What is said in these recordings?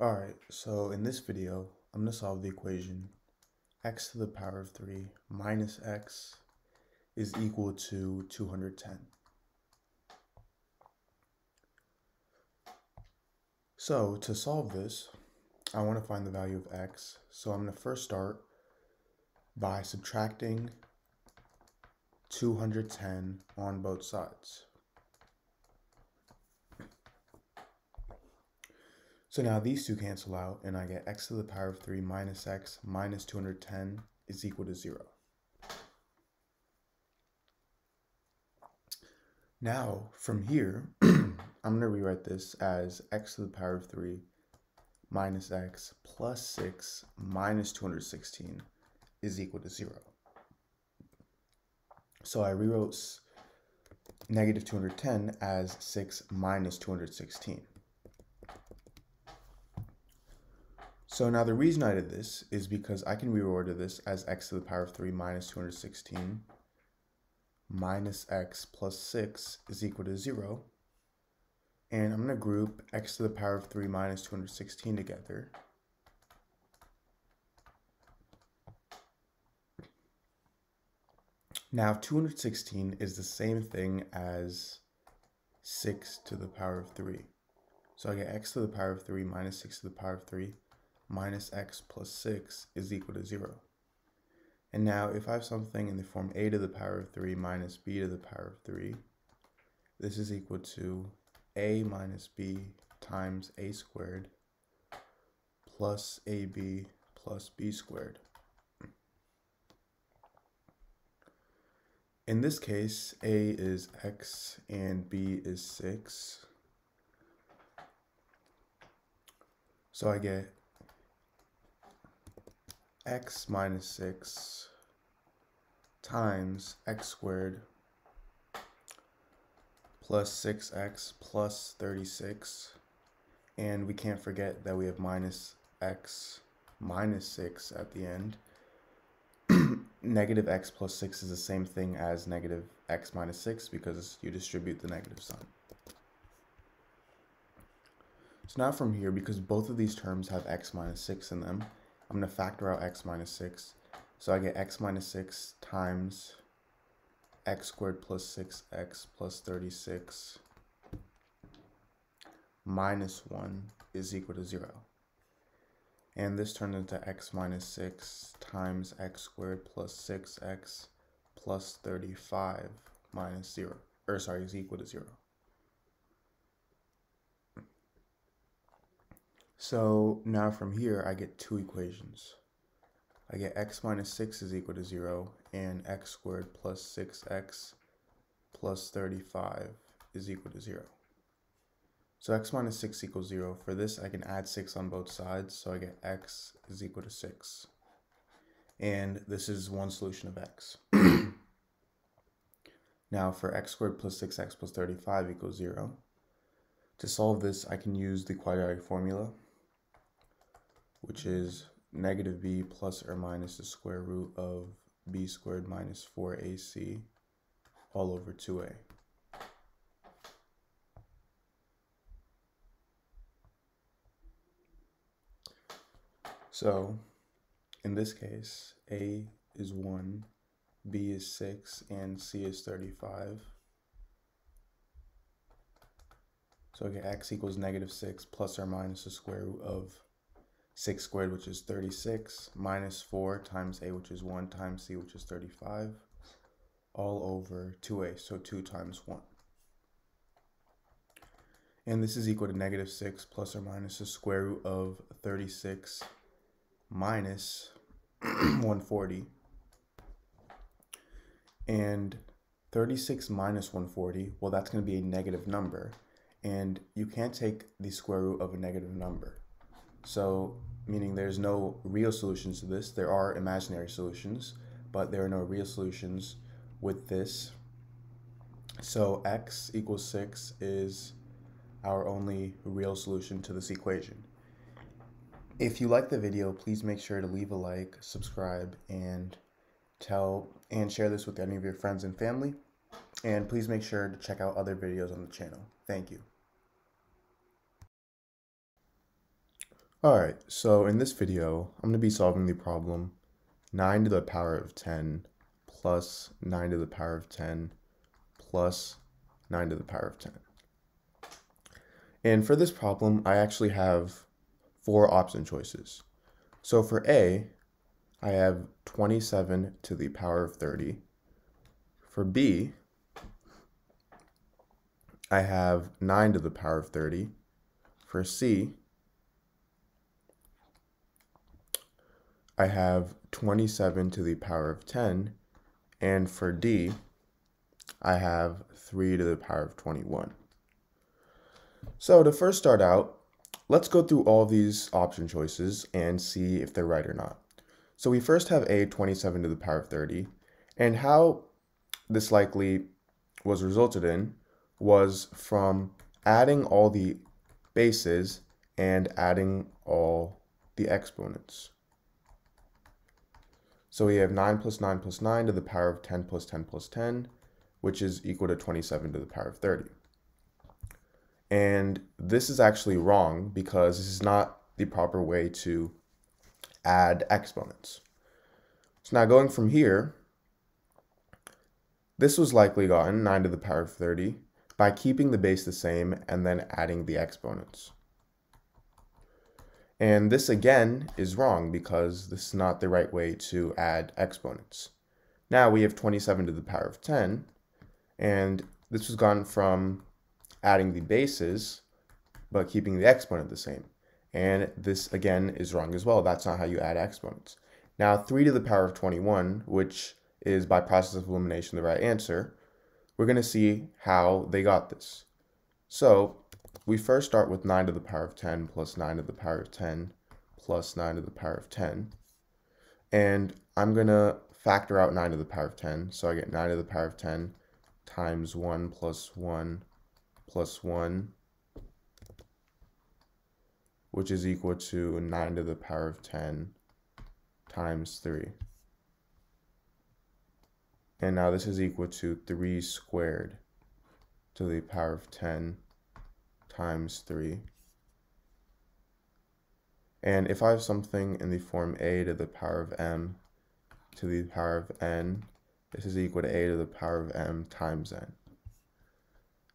Alright, so in this video, I'm going to solve the equation x to the power of 3 minus x is equal to 210. So to solve this, I want to find the value of x. So I'm going to first start by subtracting 210 on both sides. So now these two cancel out and I get x to the power of 3 minus x minus 210 is equal to 0. Now from here, I'm going to rewrite this as x to the power of 3 minus x plus 6 minus 216 is equal to 0. So I rewrote negative 210 as 6 minus 216. So now the reason I did this is because I can reorder this as x to the power of 3 minus 216 minus x plus 6 is equal to 0. And I'm going to group x to the power of 3 minus 216 together. Now 216 is the same thing as 6 to the power of 3. So I get x to the power of 3 minus 6 to the power of 3. Minus x plus 6 is equal to 0. And now if I have something in the form a to the power of 3 minus b to the power of 3, this is equal to a minus b times a squared plus ab plus b squared. In this case, a is x and b is 6. So I get x minus 6 times x squared plus 6x plus 36, and we can't forget that we have minus x minus 6 at the end. Negative x plus 6 is the same thing as negative x minus 6 because you distribute the negative sign. So now from here, because both of these terms have x minus 6 in them, I'm going to factor out x minus 6. So I get x minus 6 times x squared plus 6x plus 36 minus 1 is equal to 0. And this turns into x minus 6 times x squared plus 6x plus 35 minus 0. Is equal to 0. So now from here, I get two equations. I get x minus 6 is equal to 0, and x squared plus 6x plus 35 is equal to 0. So x minus 6 equals 0. For this, I can add 6 on both sides, so I get x is equal to 6. And this is one solution of x. Now for x squared plus 6x plus 35 equals 0. To solve this, I can use the quadratic formula, which is negative b plus or minus the square root of b squared minus 4ac all over 2a. So in this case, a is 1, b is 6, and c is 35. So I get x equals negative 6 plus or minus the square root of 6 squared, which is 36, minus 4 times a, which is 1, times c, which is 35, all over 2a, so 2 times 1. And this is equal to negative 6 plus or minus the square root of 36 minus 140. And 36 minus 140, well, that's going to be a negative number. And you can't take the square root of a negative number. So, meaning there's no real solutions to this. There are imaginary solutions, but there are no real solutions with this. So x equals 6 is our only real solution to this equation. If you like the video, please make sure to leave a like, subscribe, and share this with any of your friends and family. And please make sure to check out other videos on the channel. Thank you. Alright, so in this video, I'm going to be solving the problem 9 to the power of 10 plus 9 to the power of 10 plus 9 to the power of 10. And for this problem, I actually have 4 option choices. So for A, I have 27 to the power of 30. For B, I have 9 to the power of 30. For C, I have 27 to the power of 10, and for D, I have 3 to the power of 21. So to first start out, let's go through all these option choices and see if they're right or not. So we first have A, 27 to the power of 30, and how this likely was resulted in was from adding all the bases and adding all the exponents. So we have 9 plus 9 plus 9 to the power of 10 plus 10 plus 10, which is equal to 27 to the power of 30. And this is actually wrong because this is not the proper way to add exponents. So now going from here, this was likely gotten, 9 to the power of 30, by keeping the base the same and then adding the exponents. And this again is wrong because this is not the right way to add exponents. Now we have 27 to the power of 10, and this was gone from adding the bases, but keeping the exponent the same. And this again is wrong as well. That's not how you add exponents. Now 3 to the power of 21, which is by process of elimination the right answer, we're going to see how they got this. So we first start with 9 to the power of 10 plus 9 to the power of 10 plus 9 to the power of 10. And I'm going to factor out 9 to the power of 10. So I get 9 to the power of 10 times 1 plus 1 plus 1, which is equal to 9 to the power of 10 times 3. And now this is equal to 3 squared to the power of 10 times 3. And if I have something in the form a to the power of m to the power of n, this is equal to a to the power of m times n.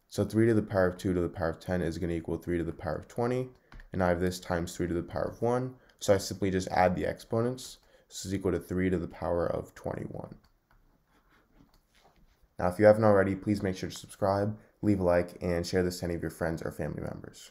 So 3 to the power of 2 to the power of 10 is going to equal 3 to the power of 20, and I have this times 3 to the power of 1, so I simply just add the exponents. This is equal to 3 to the power of 21. Now if you haven't already, please make sure to subscribe, leave a like, and share this to any of your friends or family members.